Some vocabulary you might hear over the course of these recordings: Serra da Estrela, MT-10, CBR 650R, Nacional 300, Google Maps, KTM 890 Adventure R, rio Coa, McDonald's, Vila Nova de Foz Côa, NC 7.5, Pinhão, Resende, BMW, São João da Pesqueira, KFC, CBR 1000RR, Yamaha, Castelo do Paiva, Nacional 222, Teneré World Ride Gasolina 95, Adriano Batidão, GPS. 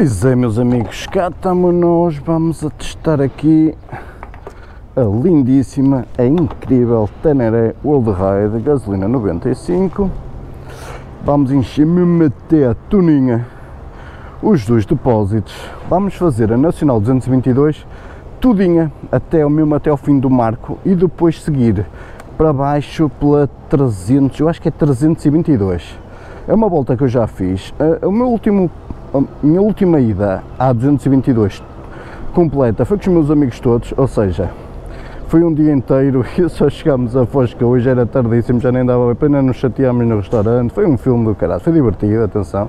Pois é, meus amigos, cá estamos nós, vamos a testar aqui a lindíssima, a incrível Teneré World Ride Gasolina 95. Vamos encher mesmo até a tuninha os dois depósitos. Vamos fazer a Nacional 222 tudinha, até o fim do marco, e depois seguir para baixo pela 300, eu acho que é 322. É uma volta que eu já fiz. A minha última ida à 222 completa foi com os meus amigos todos, ou seja, foi um dia inteiro e só chegámos a Foscoa, hoje era tardíssimo, já nem dava a pena, nos chateámos no restaurante, foi um filme do caralho, foi divertido, atenção,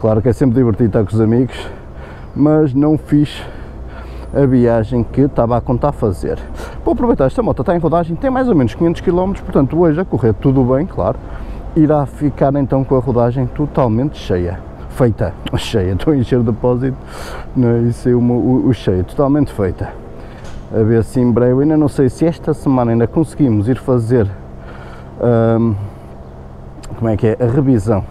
claro que é sempre divertido estar com os amigos, mas não fiz a viagem que estava a contar fazer. Vou aproveitar, esta moto está em rodagem, tem mais ou menos 500 km, portanto hoje a correr tudo bem, claro, irá ficar então com a rodagem totalmente cheia, estou a encher o depósito, não, isso é o cheio, totalmente feita, a ver se em breve, ainda não sei se esta semana ainda conseguimos ir fazer, como é que é, a revisão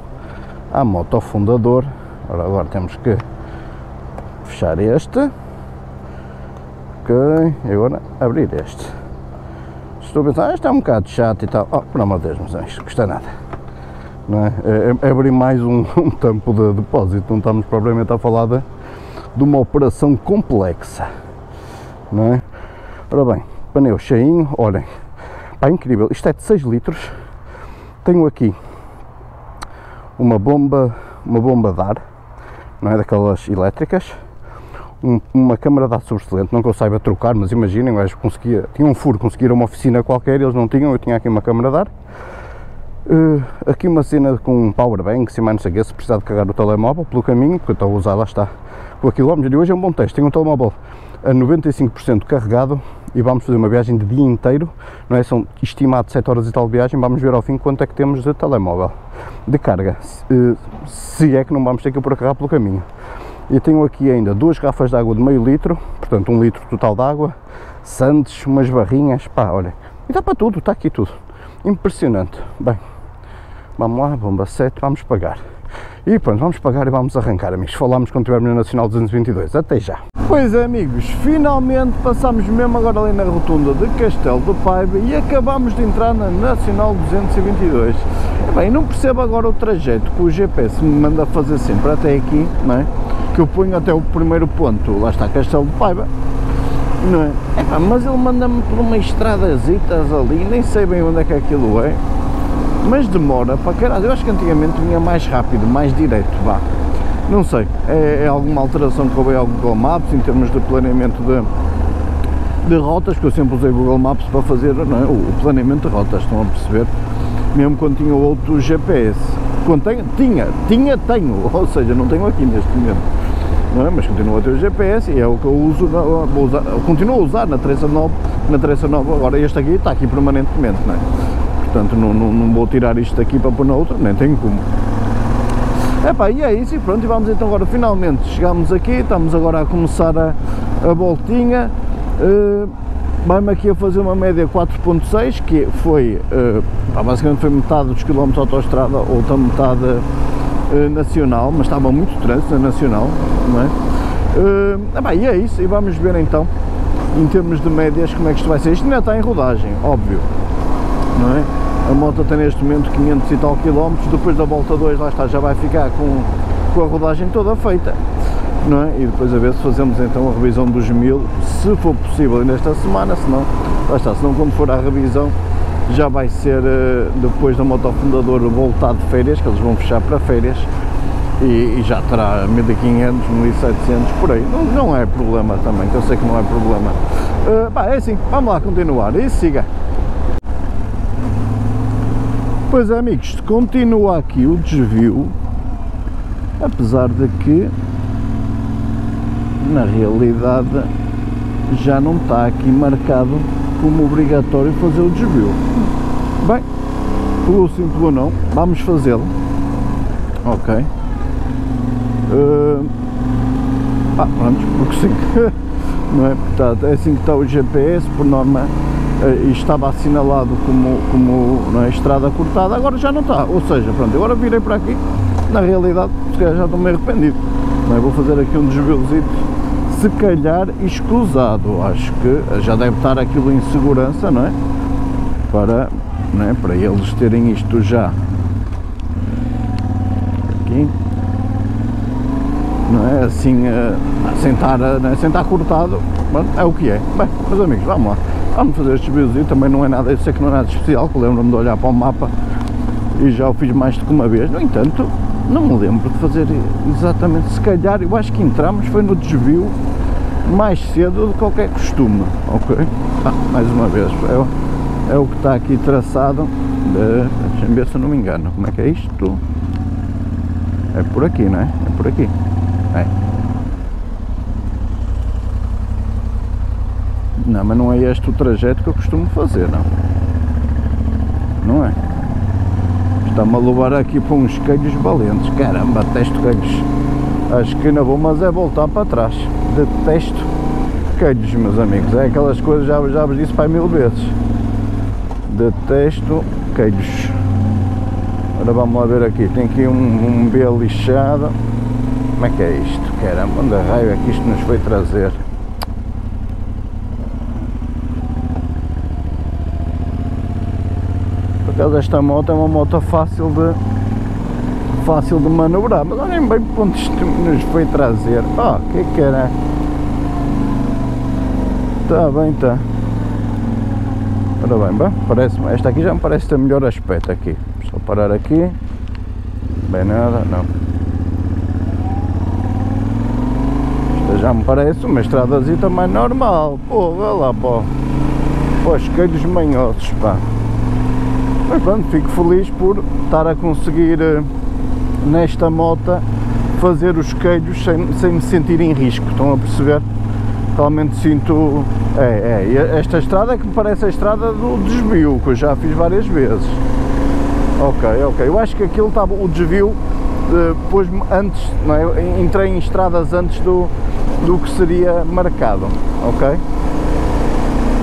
à moto ao fundador. Ora, agora temos que fechar este. Ok, agora abrir este. Estou a pensar, este é um bocado chato e tal. Oh, pelo amor de Deus, mas isto não custa nada. Não é? É abrir mais um tampo de depósito, não estamos propriamente a falar de uma operação complexa. Não é? Ora bem, pneu cheinho, olhem. Pá, incrível, isto é de 6 litros. Tenho aqui uma bomba de ar, não é, daquelas elétricas. Uma câmara de ar sobressalente, não que eu saiba trocar, mas imaginem, eu conseguia, tinha um furo, conseguiram uma oficina qualquer, eles não tinham, eu tinha aqui uma câmara de ar, aqui uma cena com um powerbank, se mais não sei o que, se precisar de carregar o telemóvel pelo caminho, porque eu estou a usar, lá está, com quilómetros, e hoje é um bom teste, tenho um telemóvel a 95% carregado e vamos fazer uma viagem de dia inteiro, não é? São estimados 7 horas e tal de viagem, vamos ver ao fim quanto é que temos de telemóvel, de carga, se é que não vamos ter que carregar pelo caminho. E tenho aqui ainda duas garrafas de água de meio litro, portanto 1 litro total de água, sandes, umas barrinhas, pá, olha, e dá para tudo, está aqui tudo, impressionante. Bem, vamos lá, bomba 7, vamos pagar, e pronto, vamos pagar e vamos arrancar, amigos, falámos quando estivermos na Nacional 222, até já. Pois é, amigos, finalmente passámos mesmo agora ali na rotunda de Castelo do Paiva e acabámos de entrar na Nacional 222, bem, não percebo agora o trajeto que o GPS me manda fazer sempre até aqui, não é? Que eu ponho até o primeiro ponto, lá está Castelo do Paiva, não é? Epá, mas ele manda-me por uma estradazitas ali, nem sei bem onde é que aquilo é, mas demora para caralho, eu acho que antigamente vinha mais rápido, mais direito, vá, não sei, é alguma alteração que houve ao Google Maps, em termos de planeamento de rotas, que eu sempre usei o Google Maps para fazer, não é? O planeamento de rotas, estão a perceber, mesmo quando tinha outro GPS, quando tenho, ou seja, não tenho aqui neste momento. Não é? Mas continuo a ter o GPS e é o que eu uso, continuo a usar na 309 agora, este aqui está aqui permanentemente, não é? Portanto não vou tirar isto daqui para pôr na outra, nem tenho como. Epá, e é isso, e pronto, e vamos então agora, finalmente chegámos aqui, estamos agora a começar a voltinha, vai-me aqui a fazer uma média 4.6, que foi, basicamente foi metade dos quilómetros de autoestrada, outra metade nacional, mas estava muito trânsito na nacional, não é? E é isso, e vamos ver então, em termos de médias, como é que isto vai ser. Isto ainda está em rodagem, óbvio, não é? A moto tem neste momento 500 e tal quilómetros, depois da volta 2, lá está, já vai ficar com a rodagem toda feita, não é? E depois a ver se fazemos então a revisão dos 1000, se for possível nesta semana, se não, lá está, se não, quando for à revisão, já vai ser depois da moto ao fundador voltar de férias, que eles vão fechar para férias, e já terá 1500, 1700, por aí, não é problema também, que eu sei que não é problema. É assim, vamos lá continuar, e siga. Pois é, amigos, continua aqui o desvio, apesar de que, na realidade, já não está aqui marcado como obrigatório fazer o desvio. Bem, pelo simples ou não, vamos fazê-lo. Ok. Vamos, porque sim. Não é? Portanto, é assim que está o GPS, por norma, estava assinalado como na estrada cortada, agora já não está. Ou seja, pronto, agora virei para aqui, na realidade, se calhar já estou meio arrependido. Mas vou fazer aqui um desvelozito, se calhar escusado. Acho que já deve estar aquilo em segurança, não é? Para eles terem isto já aqui, não é? Assim, sem estar cortado, é o que é. Bem, meus amigos, vamos lá, vamos fazer estes vídeos e também não é nada, eu sei que não é nada especial, que lembro-me de olhar para o mapa e já o fiz mais do que uma vez. No entanto, não me lembro de fazer exatamente, se calhar, eu acho que entramos, foi no desvio mais cedo do que qualquer costume, ok? Ah, mais uma vez, é o que está aqui traçado, deixa-me ver se eu não me engano, como é que é isto? É por aqui, não é? É por aqui, é. Não, mas não é este o trajeto que eu costumo fazer, não é? Está-me a levar aqui para uns queijos valentes, caramba, detesto queijos, acho que não vou, mas é voltar para trás, detesto queijos, meus amigos, é aquelas coisas, já vos disse para mil vezes. Detesto queijos. Agora vamos lá ver aqui. Tem aqui um B lixado. Como é que é isto? Caramba, onde a raio é que isto nos foi trazer? Por acaso esta moto é uma moto fácil de manobrar, mas olhem bem para onde isto nos foi trazer. Oh, que era? Está bem, está. Ora bem, parece-me, esta aqui já me parece ter melhor aspecto aqui. Só parar aqui. Bem nada, não. Esta já me parece uma estradazita mais normal. Pô, vai lá, pô. Pô, os queijos manhosos, pá. Mas pronto, fico feliz por estar a conseguir, nesta moto, fazer os queijos sem me sentir em risco. Estão a perceber? Realmente sinto... esta estrada que me parece a estrada do desvio, que eu já fiz várias vezes. Ok, eu acho que aquilo estava, o desvio, pôs-me antes, não é? Entrei em estradas antes do que seria marcado, ok?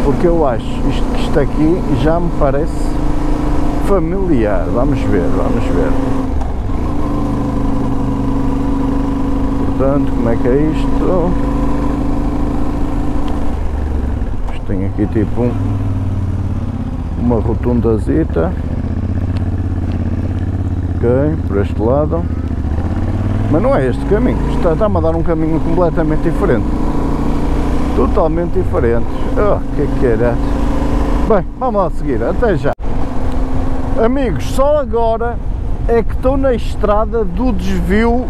Porque eu acho que isto aqui já me parece familiar, vamos ver. Portanto, como é que é isto? Tem aqui tipo uma rotundazita, ok, por este lado, mas não é este caminho, está-me a dar um caminho completamente diferente, totalmente diferente. Oh, que era? Bem, vamos lá seguir, até já. Amigos, só agora é que estou na estrada do desvio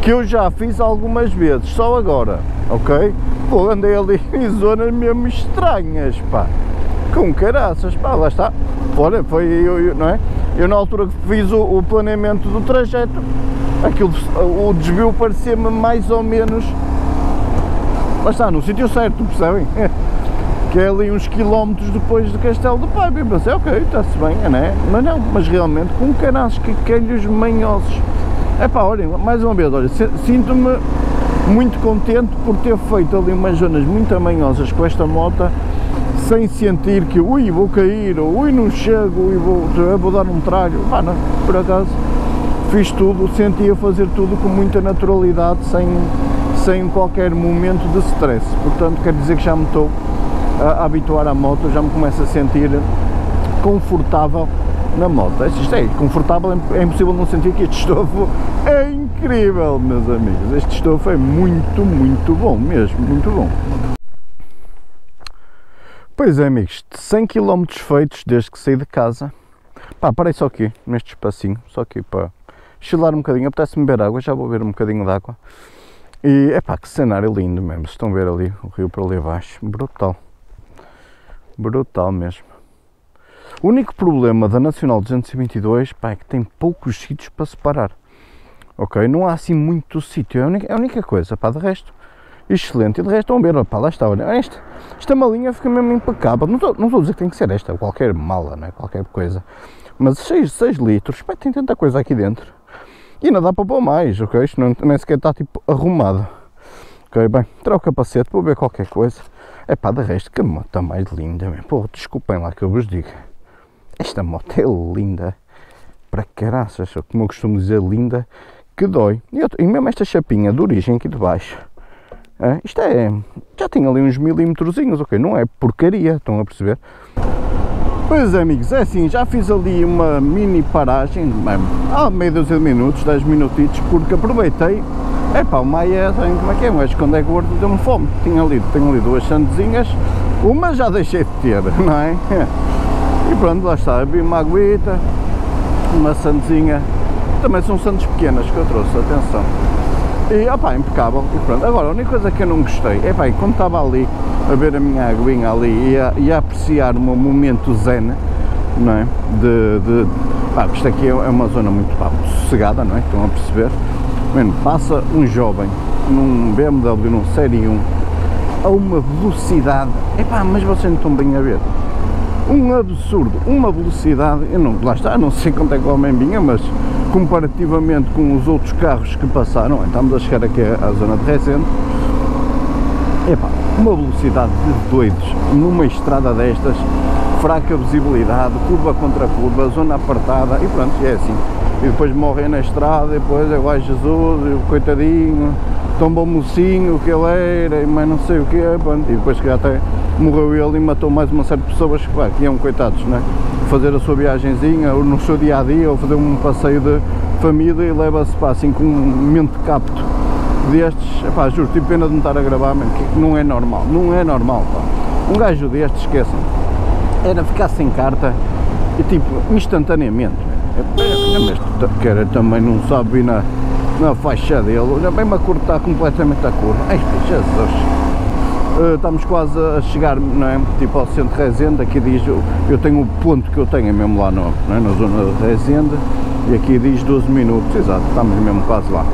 que eu já fiz algumas vezes, só agora, ok? Pô, andei ali em zonas mesmo estranhas, pá, com caraças, pá, lá está. Olha, foi eu, não é? Eu na altura que fiz o planeamento do trajeto, aquilo, o desvio parecia-me mais ou menos, lá está, no sítio certo, percebem? Que é ali uns quilómetros depois do Castelo do Paiva, e pensei, ok, está-se bem, não é? Mas não, mas realmente com caraças, que calhos manhosos. É pá, olhem, mais uma vez, olha, sinto-me muito contente por ter feito ali umas zonas muito amanhosas com esta moto, sem sentir que, ui, vou cair, ou ui, não chego, ui, vou dar um tralho. Ah, não, por acaso fiz tudo, sentia fazer tudo com muita naturalidade, sem qualquer momento de stress. Portanto, quer dizer que já me estou a habituar à moto, já me começo a sentir confortável na moto. Isto é confortável, é impossível não sentir que este estofo é incrível, meus amigos. Este estofo é muito, muito bom mesmo, muito bom. Pois é, amigos, 100 km feitos desde que saí de casa. Pá, parei só aqui, neste espacinho, só aqui para chilar um bocadinho. Apetece-me beber água, já vou beber um bocadinho de água. E é pá, que cenário lindo mesmo. Estão a ver ali o rio para ali abaixo, brutal, brutal mesmo. O único problema da Nacional 222, pá, é que tem poucos sítios para se parar, ok? Não há assim muito sítio, é a única coisa, pá, de resto, excelente. E de resto, vamos ver, pá, lá está, olha, esta malinha fica mesmo impecável, não estou a dizer que tem que ser esta, qualquer mala, não é? Qualquer coisa, mas 6 litros, pá, tem tanta coisa aqui dentro, e ainda dá para pôr mais, ok? Isto não, nem sequer está, tipo, arrumado, ok? Bem, trago o capacete, vou ver qualquer coisa, é pá, de resto, que moto mais linda, mesmo. Pô, desculpem lá que eu vos digo. Esta moto é linda para caraças, como eu costumo dizer, linda que dói. E mesmo esta chapinha de origem aqui de baixo, isto é, já tem ali uns milímetrozinhos, ok? Não é porcaria, estão a perceber? Pois amigos, é assim, já fiz ali uma mini paragem, mesmo, há meia dúzia de minutos, 10 minutitos, porque aproveitei, epá, o Maia, sabem como é que é, mas quando é gordo deu-me fome, tenho ali duas sandezinhas, uma já deixei de ter, não é? E pronto, lá está, vi uma aguita, uma sandezinha, também são sandes pequenas que eu trouxe, atenção. E, opá, impecável, e pronto. Agora, a única coisa que eu não gostei, é bem, como estava ali a ver a minha aguinha ali e a apreciar o meu momento zen, não é? Pá, isto aqui é uma zona muito, pá, sossegada, não é? Estão a perceber? Mano, passa um jovem num BMW, num Série 1, a uma velocidade, é pá, mas vocês não estão bem a ver. Um absurdo, uma velocidade, eu não, lá está, não sei quanto é que o homem vinha, mas comparativamente com os outros carros que passaram, estamos a chegar aqui à zona de Resende, epá, uma velocidade de doidos, numa estrada destas, fraca visibilidade, curva contra curva, zona apertada, e pronto, é assim, e depois morrem na estrada, e depois é lá Jesus, coitadinho, tomba o mocinho, que ele era, mas não sei o que, e depois que até morreu ele e matou mais uma série de pessoas que, pá, que iam coitados, não é? Fazer a sua viagenzinha, ou no seu dia-a-dia, ou fazer um passeio de família e leva-se, pá, assim, com um mente capto destes, pá, juro, tive pena de não estar a gravar, mano, que não é normal, não é normal, pá. Um gajo destes, esqueçam, era ficar sem carta, e tipo, instantaneamente, mas que era também não sabe ir na faixa dele, já bem-me a cortar completamente a curva, ai, Jesus. Estamos quase a chegar, não é? Tipo ao centro de Resende, aqui diz, eu tenho o ponto que eu tenho é mesmo lá no, não é? Na zona de Resende, e aqui diz 12 minutos, exato, estamos mesmo quase lá.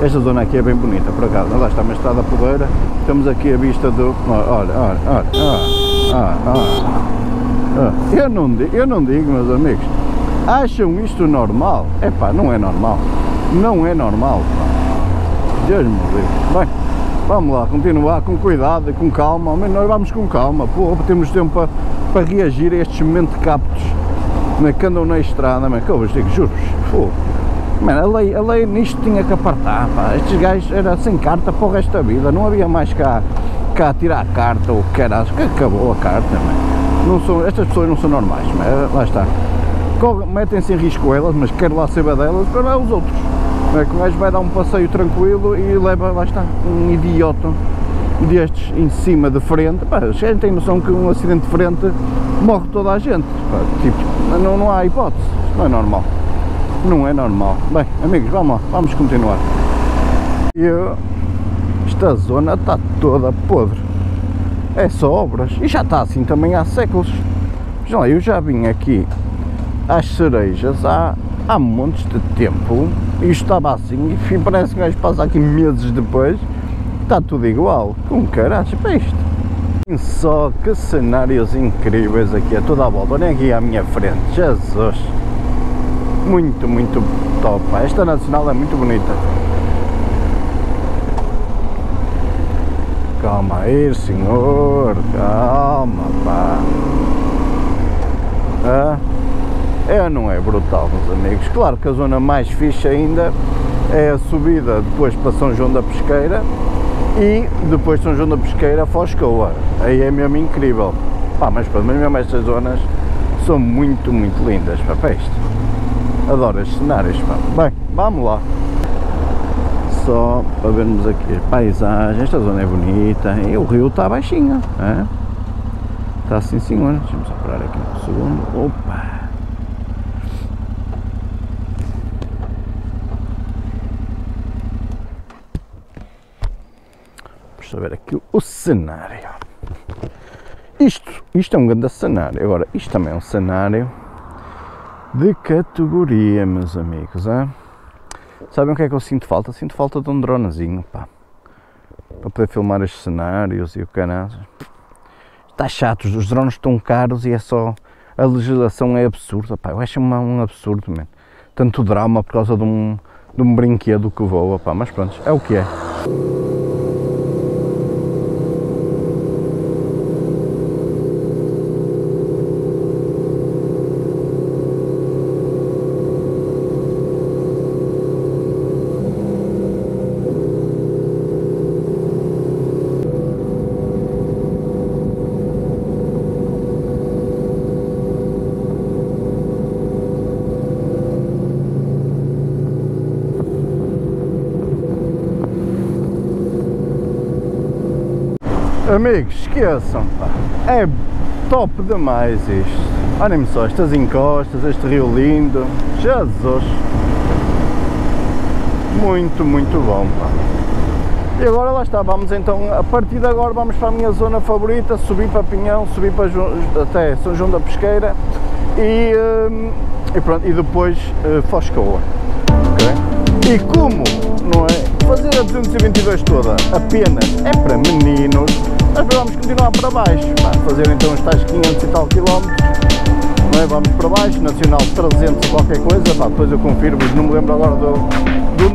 Esta zona aqui é bem bonita, por acaso, lá está uma estrada porreira, temos aqui a vista do... Olha, eu não digo, meus amigos, acham isto normal? Epá, não é normal, não é normal, pá. Deus me livre, bem. Vamos lá, continuar com cuidado e com calma, ao menos nós vamos com calma, pô, temos tempo para reagir a estes mentecaptos, né, que andam na estrada, mas que eu vos digo, juro-vos, mano, a lei nisto tinha que apartar, pá, estes gajos eram sem carta para o resto da vida, não havia mais cá a tirar a carta, ou que acabou a carta, mano. Não são, estas pessoas não são normais, mas, lá está, metem-se em risco elas, mas quero lá saber delas, para os outros. É que o gajo vai dar um passeio tranquilo e leva, lá está, um idiota destes em cima de frente. Pá, a gente tem noção que um acidente de frente morre toda a gente, pá, tipo, não há hipótese, não é normal, não é normal. Bem, amigos, vamos lá, vamos continuar. Esta zona está toda podre, é só obras, e já está assim também há séculos. Vejam lá, eu já vim aqui às Cerejas há montes de tempo, isto estava assim, e parece que o gajo passa aqui meses depois, está tudo igual, com caralho, para isto. Só que cenários incríveis aqui a toda a volta, olhem aqui à minha frente, Jesus, muito, muito top, esta Nacional é muito bonita. Calma aí, senhor, calma, pá. É, não é brutal, meus amigos? Claro que a zona mais fixe ainda é a subida depois para São João da Pesqueira e depois de São João da Pesqueira a Foscoa. Aí é mesmo incrível. Pá, mas pelo menos mesmo estas zonas são muito, muito lindas, pá, peste. Adoro estes cenários, pá. Bem, vamos lá. Só para vermos aqui as paisagens, esta zona é bonita e o rio está baixinho, é? Está assim, senhora. Deixa-me só parar aqui um segundo. Opa! A ver aqui o cenário, isto é um grande cenário. Agora, isto também é um cenário de categoria, meus amigos, hein? Sabem o que é que eu sinto falta? Sinto falta de um dronezinho, pá, para poder filmar estes cenários e o canal. Está chato, os drones estão caros e é só, a legislação é absurda, pá, eu acho um absurdo, mano. Tanto drama por causa de um brinquedo que voa, pá, mas pronto, é o que é. Amigos, esqueçam, pá. É top demais isto. Olhem-me só estas encostas, este rio lindo. Jesus! Muito, muito bom, pá. E agora lá está, vamos então, a partir de agora vamos para a minha zona favorita, subir para Pinhão, subir para até São João da Pesqueira e pronto, e depois Foscoa. Okay? E como, não é? Fazer a 222 toda apenas é para meninos, mas vamos continuar para baixo, pá. Fazer então os tais 500 e tal quilómetros. Não é? Vamos para baixo, Nacional 300 qualquer coisa, pá, depois eu confirmo-vos, não me lembro agora do nome, e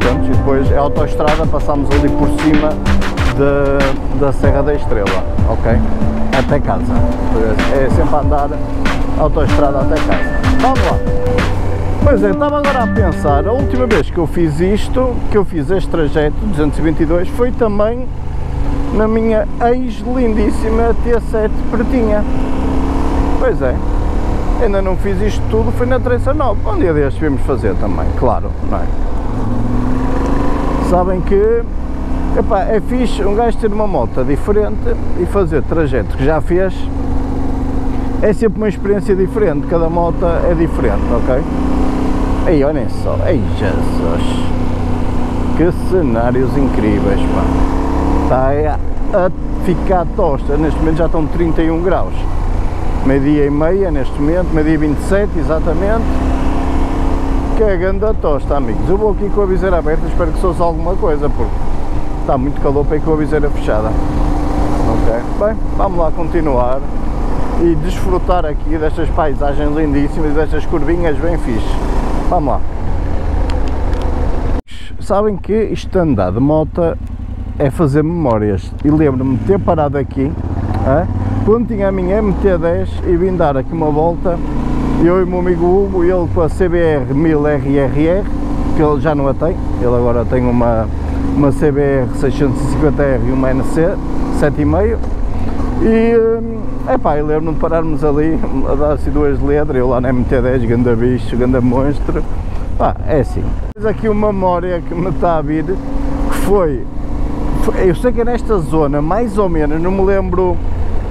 pronto, e depois é autoestrada, passamos ali por cima da Serra da Estrela, ok? Até casa, é sempre a andar autoestrada até casa. Vamos lá! Pois é, estava agora a pensar, a última vez que eu fiz isto, que eu fiz este trajeto 222, foi também na minha ex-lindíssima MT-10 pretinha. Pois é, ainda não fiz isto tudo, foi na 309, um dia destes vimos fazer também, claro, não é? Sabem que, epá, é fixe um gajo ter uma moto diferente e fazer trajeto que já fez, é sempre uma experiência diferente, cada moto é diferente, ok? Aí olhem só, ei Jesus, que cenários incríveis, pá! Está a ficar tosta, neste momento já estão 31 graus. Meio-dia e meia neste momento, meio-dia e 27 exatamente. Que é grande a tosta, amigos. Eu vou aqui com a viseira aberta, espero que souse alguma coisa, porque está muito calor para ir com a viseira fechada. Ok? Bem, vamos lá continuar e desfrutar aqui destas paisagens lindíssimas, destas curvinhas bem fixe. Vamos lá. Sabem que isto andar de moto é fazer memórias, e lembro-me de ter parado aqui, quando tinha a minha MT-10 e vim dar aqui uma volta, eu e o meu amigo Hugo, ele com a CBR 1000RR, que ele já não a tem, ele agora tem uma CBR 650R e uma NC 7.5, e epá, eu lembro-me de pararmos ali, a dar-se duas letras, eu lá na MT-10, ganda bicho, ganda monstro, pá, é assim. Mas aqui uma memória que me está a vir, que foi, eu sei que é nesta zona, mais ou menos, não me lembro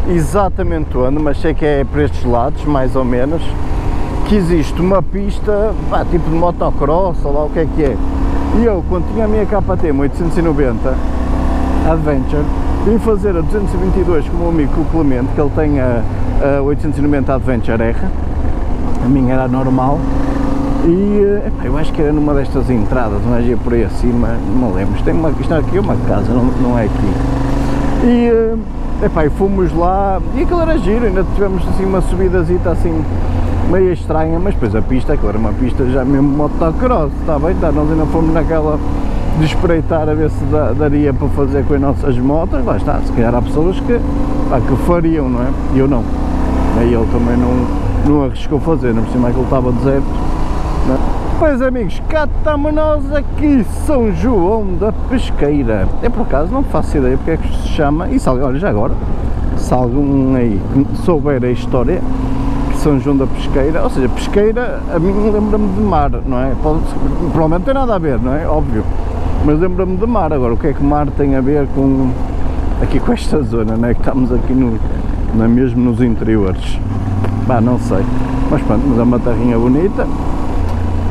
exatamente onde, mas sei que é para estes lados, mais ou menos, que existe uma pista, pá, tipo de motocross, ou lá o que é que é. E eu, quando tinha a minha KTM 890 Adventure, vim fazer a 222 com o meu amigo Clemente, que ele tem a 890 Adventure R, a minha era normal, e epá, eu acho que era numa destas entradas, mas ia por aí acima, não me lembro, tem uma, isto aqui é uma casa, não é aqui. E epá, e fomos lá, e aquilo era giro, ainda tivemos assim uma subidazita assim meio estranha, mas depois a pista, claro, uma pista já mesmo motocross, está bem, tá, nós ainda fomos naquela de espreitar a ver se daria para fazer com as nossas motos, lá está, se calhar há pessoas que, pá, que fariam, não é? E eu não, aí ele também não arriscou fazer, não percebo mais que ele estava deserto, não é? Pois amigos, cá estamos nós aqui, São João da Pesqueira. Eu por acaso não faço ideia porque é que se chama, e se, olha já agora, se algum aí souber a história de São João da Pesqueira, ou seja, pesqueira a mim lembra-me de mar, não é? Provavelmente não tem nada a ver, não é? Óbvio, mas lembra-me de mar. Agora, o que é que mar tem a ver com, aqui com esta zona, não é? Que estamos aqui mesmo nos interiores, pá, não sei, mas pronto, mas é uma terrinha bonita.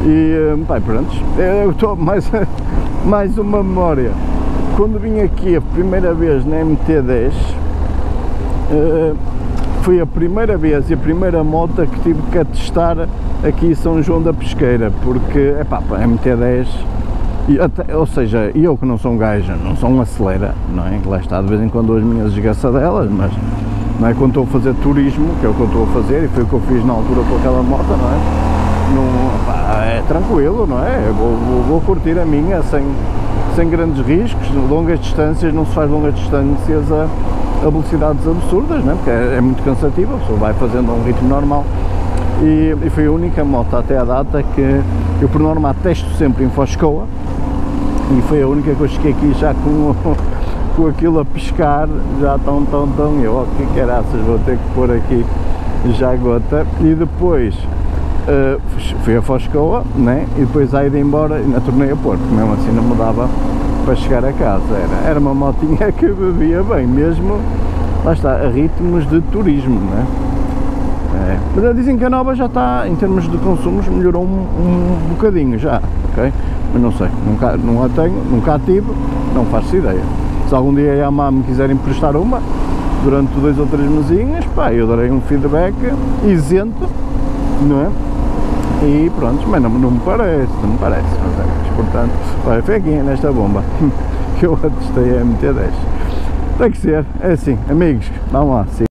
E pá, pronto, eu estou mais uma memória. Quando vim aqui a primeira vez na MT-10, foi a primeira vez e a primeira moto que tive que testar aqui em São João da Pesqueira, porque é pá, MT-10, ou seja, eu que não sou um gajo, não sou um acelera, não é? Lá está, de vez em quando dou as minhas esgaçadelas, mas não é quando estou a fazer turismo, que é o que eu estou a fazer, e foi o que eu fiz na altura com aquela moto, não é? Pá, é tranquilo, não é? Eu vou curtir a minha sem grandes riscos, longas distâncias, não se faz longas distâncias a velocidades absurdas, não é? Porque é muito cansativo, a pessoa vai fazendo a um ritmo normal. E foi a única moto até à data que eu por norma testo sempre em Foscoa, e foi a única que eu cheguei aqui já com aquilo a piscar, já tão, eu, que caraças, vou ter que pôr aqui já a gota. E depois fui a Foscoa, né? E depois a ida embora ainda tornei a pôr, porque mesmo assim não mudava para chegar a casa. Era uma motinha que bebia bem, mesmo, lá está, a ritmos de turismo, né? Mas dizem que a nova já está, em termos de consumos, melhorou um bocadinho já, ok? Mas não sei, não a tenho, nunca a tive, não faço ideia. Se algum dia a Yamaha me quiserem prestar uma, durante 2 ou 3 mesinhas, pá, eu darei um feedback isento, não é? E pronto, mas não me parece, mas é, portanto, olha, foi aqui nesta bomba que eu atestei a MT-10. Tem que ser, é assim, amigos, vamos lá, sim.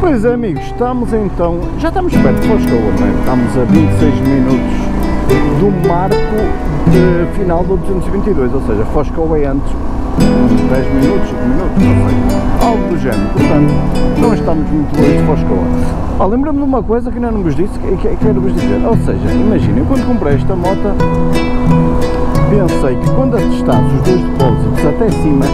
Pois é, amigos, estamos então, já estamos perto de Foscoa, né? Estamos a 26 minutos do marco de final do 222, ou seja, Foscoa é antes, 10 minutos, 5 minutos, não sei, algo do género, portanto, não estamos muito longe de Foscoa. Ah, lembra-me de uma coisa que ainda não vos disse, que quero-vos dizer, ou seja, imaginem, quando comprei esta moto, pensei que quando atestasse os 2 depósitos até cima,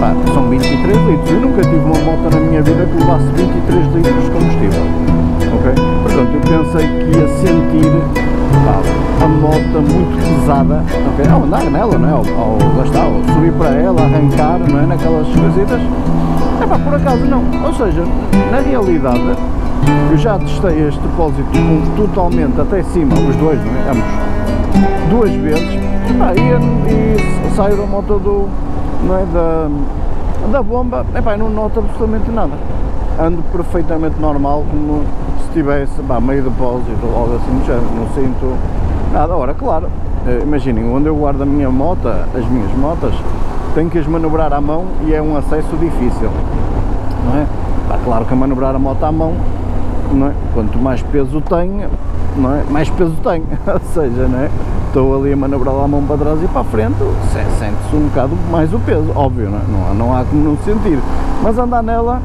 pá, são 23 litros, eu nunca tive uma moto na minha vida que levasse 23 litros de combustível, ok? Portanto, eu pensei que ia sentir, pá, a moto muito pesada, ok? Ao andar nela, não é? Lá está, ao subir para ela, arrancar, não é? Naquelas coisitas, é pá, por acaso não, ou seja, na realidade, eu já testei este depósito totalmente até cima, os dois, não é? Ambos, 2 vezes, pá, e saio da moto do... não é, da bomba, epá, não noto absolutamente nada, ando perfeitamente normal, como se estivesse meio depósito ou algo assim, já não sinto nada. Ora, claro, imaginem, onde eu guardo a minha moto, as minhas motas, tenho que as manobrar à mão e é um acesso difícil, não é? Epá, claro que a manobrar a moto à mão, não é? Quanto mais peso tenho, não é? Mais peso tenho, ou seja, não é? Estou ali a manobrar a mão para trás e para a frente, sente-se um bocado mais o peso, óbvio, não há como não sentir, mas andar nela,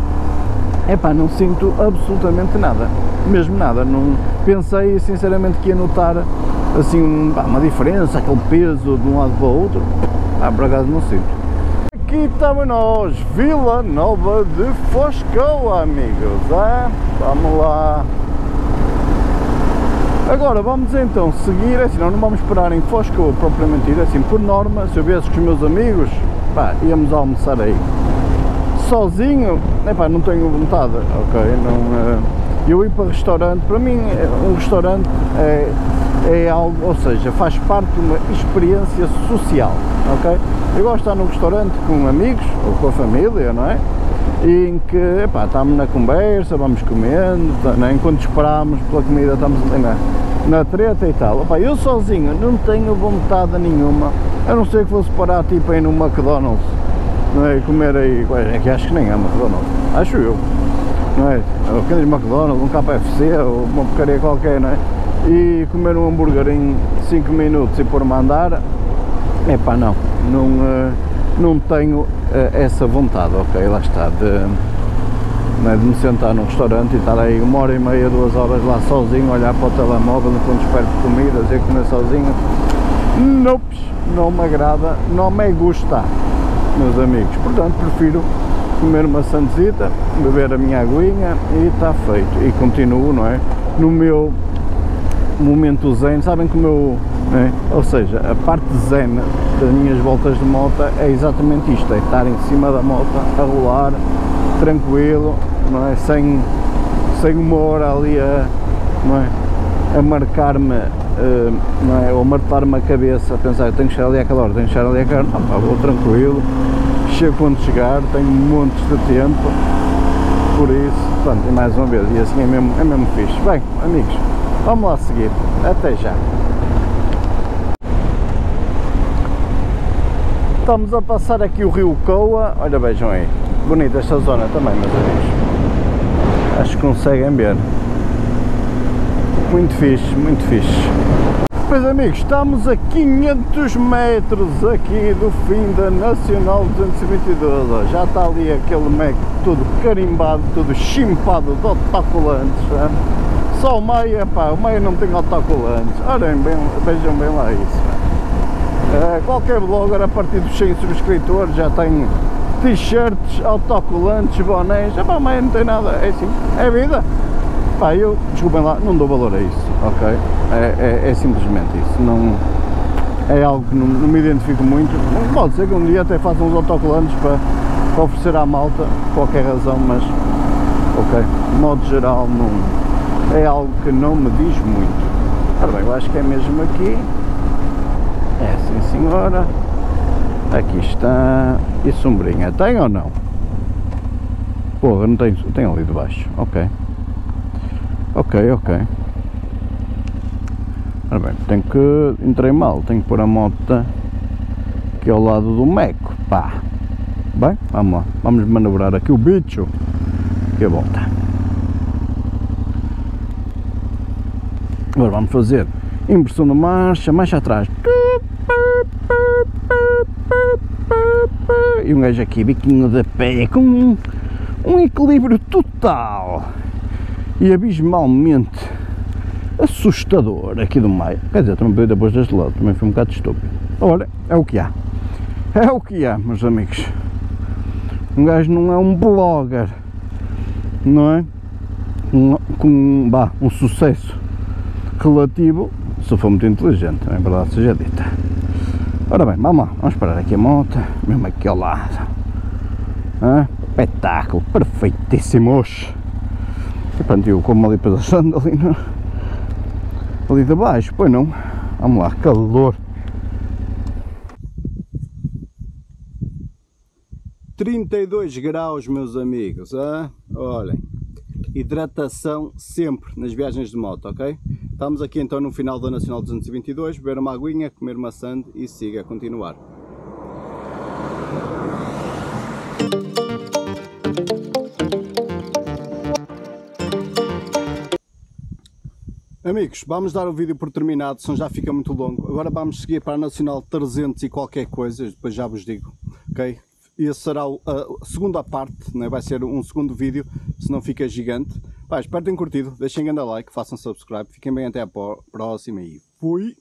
epá, não sinto absolutamente nada, mesmo nada, não pensei sinceramente que ia notar assim uma diferença, aquele peso de um lado para o outro, por acaso não sinto. Aqui estamos nós, Vila Nova de Foz Côa, amigos, ah, vamos lá. Agora vamos então seguir, assim, não vamos parar em Foscoa propriamente dito, assim, por norma, se eu viesse com os meus amigos, pá, íamos almoçar aí. Sozinho, epá, não tenho vontade, ok? Não, eu ir para restaurante, para mim, um restaurante é algo, ou seja, faz parte de uma experiência social, ok? Eu gosto de estar num restaurante com amigos, ou com a família, não é? Em que, epá, estamos na conversa, vamos comendo, né? Enquanto esperámos pela comida estamos na treta e tal. Epá, eu sozinho não tenho vontade nenhuma, a não ser que fosse parar tipo aí no McDonald's, não é? Comer aí, é que acho que nem é McDonald's, acho eu, não é? Um pequeno McDonald's, um KFC ou uma porcaria qualquer, não é? E comer um hambúrguer em 5 minutos e pôr-me a andar, epá, não tenho essa vontade, ok, lá está, de me sentar num restaurante e estar aí 1 hora e meia, 2 horas lá sozinho, olhar para o telemóvel enquanto espero por comida, dizer comer sozinho, nope, não me agrada, não me gusta, meus amigos, portanto prefiro comer uma sandzita, beber a minha aguinha e está feito, e continuo, não é, no meu momento zen, sabem que o meu... É? Ou seja, a parte zen das minhas voltas de moto é exatamente isto, é estar em cima da moto, a rolar, tranquilo, não é? Sem uma hora ali a não é? A marcar-me, não é? Ou martelar-me a cabeça, a pensar, tenho que chegar ali àquela hora, tenho que chegar ali àquela hora, não, pá, vou tranquilo, chego quando chegar, tenho montes de tempo, por isso, pronto, e mais uma vez, e assim é mesmo fixe. Bem, amigos, vamos lá seguir, até já. Estamos a passar aqui o rio Coa, olha, vejam aí, bonita esta zona também, meus amigos, acho que conseguem ver. Muito fixe, muito fixe. Pois, amigos, estamos a 500 metros aqui do fim da Nacional 222, ó. Já está ali aquele Mac todo carimbado, todo chimpado de autocolantes, né? Só o meio, pá, o meio não tem autocolantes, olhem bem, vejam bem lá isso, né? Qualquer blogger a partir dos 100 subscritores já tem t-shirts, autocolantes, bonés, pá, o meio não tem nada, é assim, é vida. Pá, eu, desculpem lá, não dou valor a isso, ok? É simplesmente isso, não, é algo que não me identifico muito. Pode ser que um dia até faça uns autocolantes para oferecer à malta, por qualquer razão, mas, ok, de modo geral, não, é algo que não me diz muito. Ora bem, eu acho que é mesmo aqui, é sim senhora, aqui está, e sombrinha, tem ou não? Porra, não tem, tem ali de baixo, ok. Ok, ok. Ora bem, tenho que... entrei mal, tenho que pôr a moto aqui ao lado do meco, pá. Bem, vamos lá, vamos manobrar aqui o bicho e a volta. Agora vamos fazer inversão da marcha, marcha atrás. E um gajo aqui, biquinho de pé, com um equilíbrio total e abismalmente assustador aqui do meio. Quer dizer, também podia depois deste lado, também foi um bocado estúpido. Olha, é o que há, é o que há, meus amigos. Um gajo não é um blogger, não é? Com bah, um sucesso relativo, se for muito inteligente, é verdade seja dita. Ora bem, vamos lá, vamos parar aqui a moto, mesmo aqui ao lado. Ah, espetáculo, perfeitíssimos. E pronto, eu como ali para a sanda, ali de baixo, pois não? Vamos lá, calor! 32 graus, meus amigos, ah? Olhem, hidratação sempre nas viagens de moto, ok? Estamos aqui então no final da Nacional 222, beber uma aguinha, comer uma sanda e siga a continuar. Amigos, vamos dar o vídeo por terminado, senão já fica muito longo. Agora vamos seguir para a Nacional 300 e qualquer coisa, depois já vos digo, ok? Esse será a segunda parte, né? Vai ser um segundo vídeo, senão fica gigante. Pá, espero que tenham curtido, deixem grande like, façam subscribe, fiquem bem, até a próxima e fui!